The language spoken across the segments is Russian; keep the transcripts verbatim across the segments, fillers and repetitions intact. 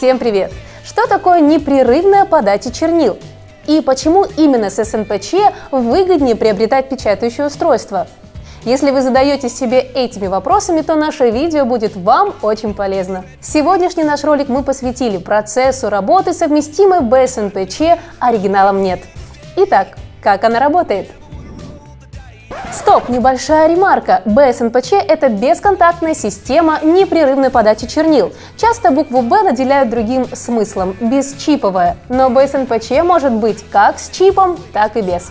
Всем привет! Что такое непрерывная подача чернил? И почему именно с эс эн пэ че выгоднее приобретать печатающее устройство? Если вы задаете себе этими вопросами, то наше видео будет вам очень полезно. Сегодняшний наш ролик мы посвятили процессу работы совместимой бэ эс эн пэ че Originalam точка нет. Итак, как она работает? Стоп! Небольшая ремарка. бэ эс эн пэ че – это бесконтактная система непрерывной подачи чернил. Часто букву «Б» наделяют другим смыслом – бесчиповая. Но бэ эс эн пэ че может быть как с чипом, так и без.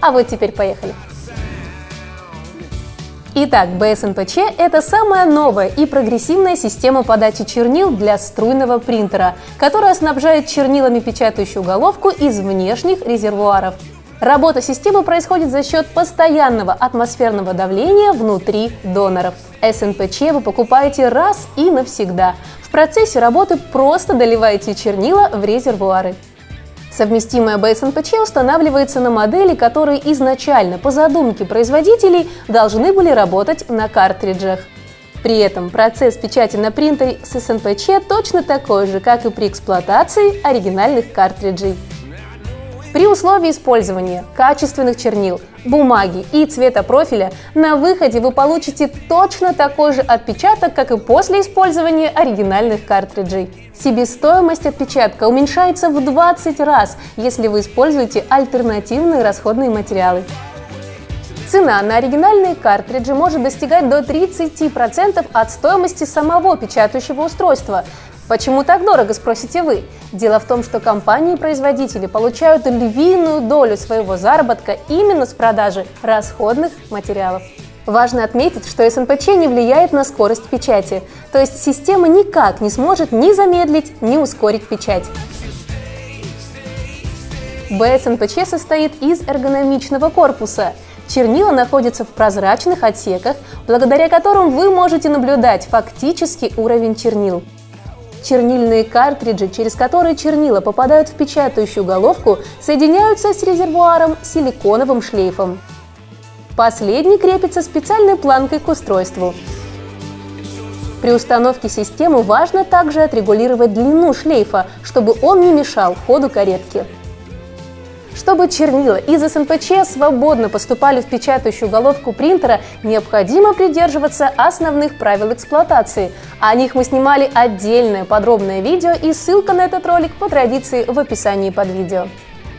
А вот теперь поехали. Итак, бэ эс эн пэ че – это самая новая и прогрессивная система подачи чернил для струйного принтера, которая снабжает чернилами печатающую головку из внешних резервуаров. Работа системы происходит за счет постоянного атмосферного давления внутри доноров. эс эн пэ че вы покупаете раз и навсегда. В процессе работы просто доливаете чернила в резервуары. Совместимая бэ эс эн пэ че устанавливается на модели, которые изначально, по задумке производителей, должны были работать на картриджах. При этом процесс печати на принтере с эс эн пэ че точно такой же, как и при эксплуатации оригинальных картриджей. При условии использования качественных чернил, бумаги и цвета профиля на выходе вы получите точно такой же отпечаток, как и после использования оригинальных картриджей. Себестоимость отпечатка уменьшается в двадцать раз, если вы используете альтернативные расходные материалы. Цена на оригинальные картриджи может достигать до тридцати процентов от стоимости самого печатающего устройства. Почему так дорого, спросите вы? Дело в том, что компании-производители получают львиную долю своего заработка именно с продажи расходных материалов. Важно отметить, что эс эн пэ че не влияет на скорость печати, то есть система никак не сможет ни замедлить, ни ускорить печать. бэ эс эн пэ че состоит из эргономичного корпуса. Чернила находятся в прозрачных отсеках, благодаря которым вы можете наблюдать фактический уровень чернил. Чернильные картриджи, через которые чернила попадают в печатающую головку, соединяются с резервуаром силиконовым шлейфом. Последний крепится специальной планкой к устройству. При установке системы важно также отрегулировать длину шлейфа, чтобы он не мешал ходу каретки. Чтобы чернила из эс эн пэ че свободно поступали в печатающую головку принтера, необходимо придерживаться основных правил эксплуатации. О них мы снимали отдельное подробное видео, и ссылка на этот ролик по традиции в описании под видео.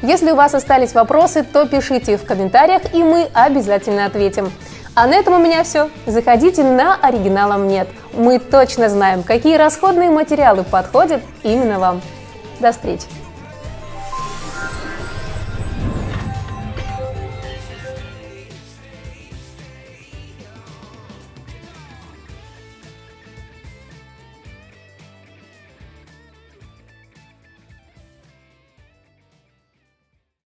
Если у вас остались вопросы, то пишите их в комментариях, и мы обязательно ответим. А на этом у меня все. Заходите на Originalam точка нет. Мы точно знаем, какие расходные материалы подходят именно вам. До встречи!